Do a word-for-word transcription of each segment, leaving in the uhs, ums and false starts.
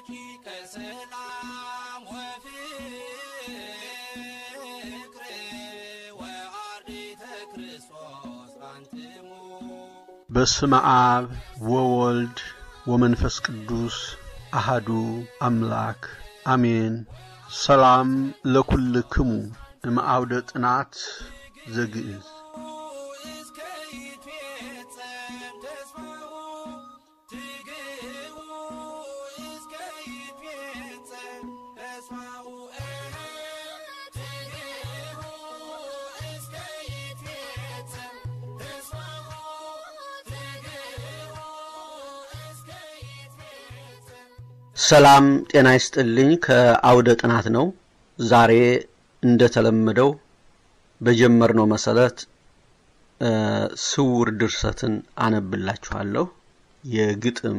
رحمتك سلام وفكري وعرض كريسوس أنتمو بسم آب وولد ومنفس قدوس أحدو أملاك آمين سلام لكلكم معودة نات زجيز سلام ጤና ይስጥልኝ ከአውደ ጥናት ነው ዛሬ እንደተለመደው በጀመርነው መሰረት ስውር ድርሰትን አነብላችኋለሁ የግጥም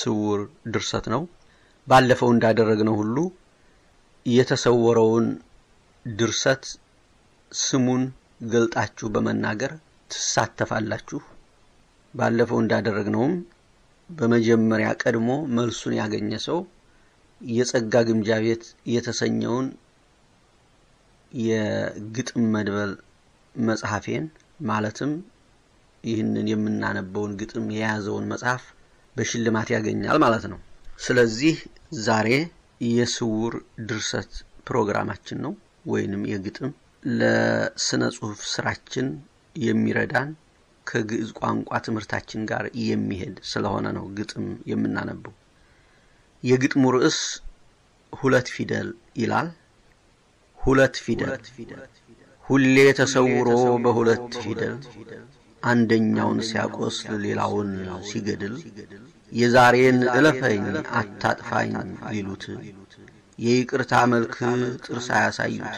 ስውር ድርሰት ነው ባለፈው እንዳደረግነው ሁሉ የተሰወረውን ድርሰት ስሙን ገልጣችሁ በመናገር ተሳተፋላችሁ ባለፈው እንዳደረግነውም በመጀመሪያ ቀድሞ መልሱን ያገኘ ሰው የጸጋ ግምጃ ቤት የተሰኘውን የግጥም መድበል መጽሐፍን ማለትም ይህንን የምናነበውን ግጥም የያዘውን መጽሐፍ በሽልማት ያገኛል ማለት ነው ስለዚህ ዛሬ የስውር ድርሰት ፕሮግራማችን ነው ወይንም የግጥም ለስነ ጽሁፍ ስራችን የሚረዳን ከግዕዝ ቋንቋ ትምርታችን ጋር የሚሄድ ስለሆነ ነው ግጥም የምናነበው የግጥሙ ርዕስ ሁለት ፊደል ይላል ሁለት ፊደል ሁሌ ተሰውሮ በሁለት ፊደል አንደኛውን ሲያቆስል ሌላውን ሲገድል የዛሬን እለፈኝ አታጥፋኝ ይሉት የይቅርታ መልክ ጥርስ ያሳዩት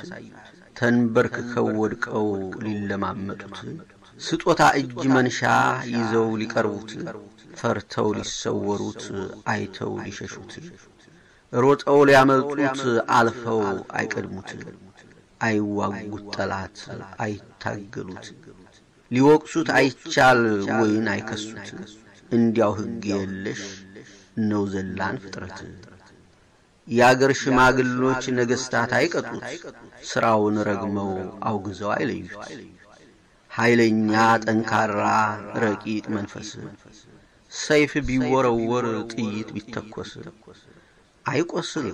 ተንበርክከው ወድቀው ሊለማመጡት ስጦታ እጅ መንሻ ይዘው ሊቀርቡት ፈርተው ሊሰወሩት አይተው ሊሸሹት ሮጠው ሊያመልጡት አልፈው አይቀድሙት አይዋጉት ጠላት አይታገሉት ሊወቅሱት አይቻል ወይን አይከሱት እንዲያው ህግ የለሽ ነው ዘላን ፍጥረት ያገር ሽማግሎች ነገስታት አይቀጡት ስራውን ረግመው አውግዘው አይለዩት ኃይለኛ ጠንካራ ረቂቅ መንፈስ ሰይፍ ቢወረወር ጥይት ቢተኮስ አይቆስል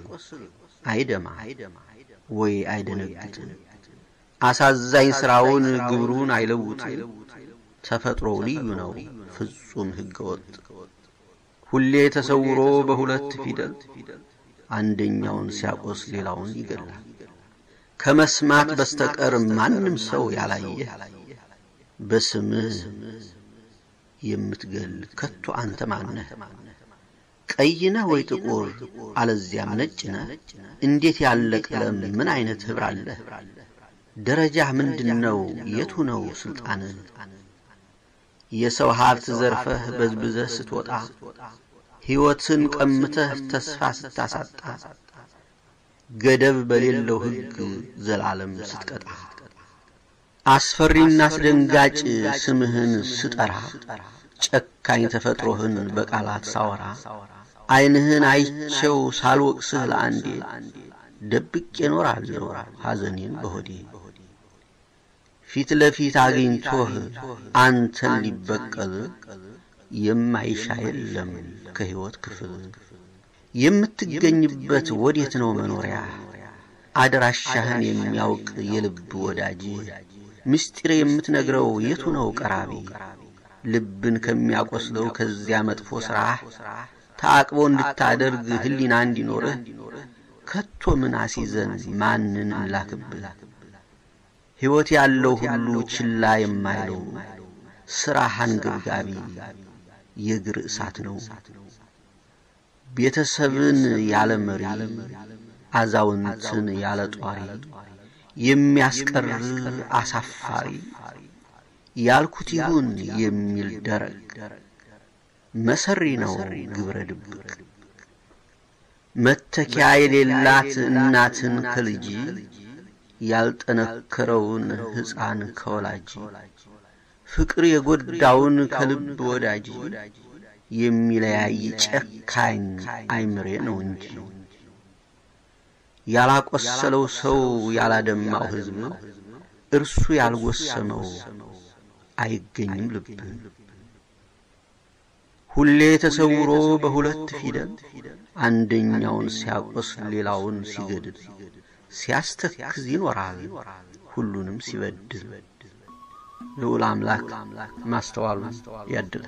አይደማ ወይ አይደነግጥ አሳዛኝ ስራውን ግብሩን አይለውጥ ተፈጥሮ ልዩ ነው ፍጹም ህገወጥ ሁሌ ተሰውሮ በሁለት ፊደል አንደኛውን ሲያቆስ ሌላውን ይገላል ከመስማት በስተቀር ማንም ሰው ያላየ በስምህ የምትገል ከቶ አንተ ማነህ ቀይና ወይ ጥቁር አለዚያም ነጭና እንዴት ያለ ቀለም ምን አይነት ህብር አለ ደረጃህ ምንድነው የቱ ነው sultanህ የሰው ሀብት ዘርፈህ በዝብዘህ ስትወጣ ህይወትን ቀምተህ ተስፋ ስታሳጣ ገደብ በሌለው ህግ ዘላለም ስትቀጣ አስፈሪና አስደንጋጭ ስምህን ስጠራ ጨካኝ ተፈጥሮህን በቃላት ሳወራ አይንህን አይቼው ሳልወቅስህ ለአንዴ ደብቄ ኖራለሁ ሐዘኔን በሆዴ ፊት ለፊት አግኝቶህ አንተን ሊበቀል የማይሻ የለም ከህይወት ክፍል የምትገኝበት ወዴት ነው መኖሪያ አድራሻህን የሚያውቅ የልብ ወዳጅ ምስጢር የምትነግረው የቱ ነው ቀራቢ ልብን ከሚያቆስለው ከዚያ መጥፎ ስራ ታቅቦ እንድታደርግ ህሊና እንዲኖር ከቶ ምን አሲዘን ማንን ላክብላ ህይወት ያለው ሁሉ ችላ የማይለው ስራ ሀንግብጋቢ የግር እሳት ነው ቤተሰብን ያለ መሪ አዛውንትን ያለ ጧሪ የሚያስቀር አሳፋሪ ያልኩት ይሁን የሚል ደረቅ መሰሪ ነው ግብረ ድብቅ መተኪያ የሌላት እናትን ከልጅ ያልጠነከረውን ህፃን ከወላጅ ፍቅር የጎዳውን ከልብ ወዳጅ የሚለያይ ጨካኝ አይምሬ ነው እንጂ ያላቆሰለው ሰው ያላደማው ህዝብ ነው እርሱ ያልወሰነው አይገኝም ልብ ሁሌ ተሰውሮ በሁለት ፊደል አንደኛውን ሲያቆስ ሌላውን ሲገድል ሲያስተክዝ ይኖራል ሁሉንም ሲበድል لولا أملاك ما استوى يدل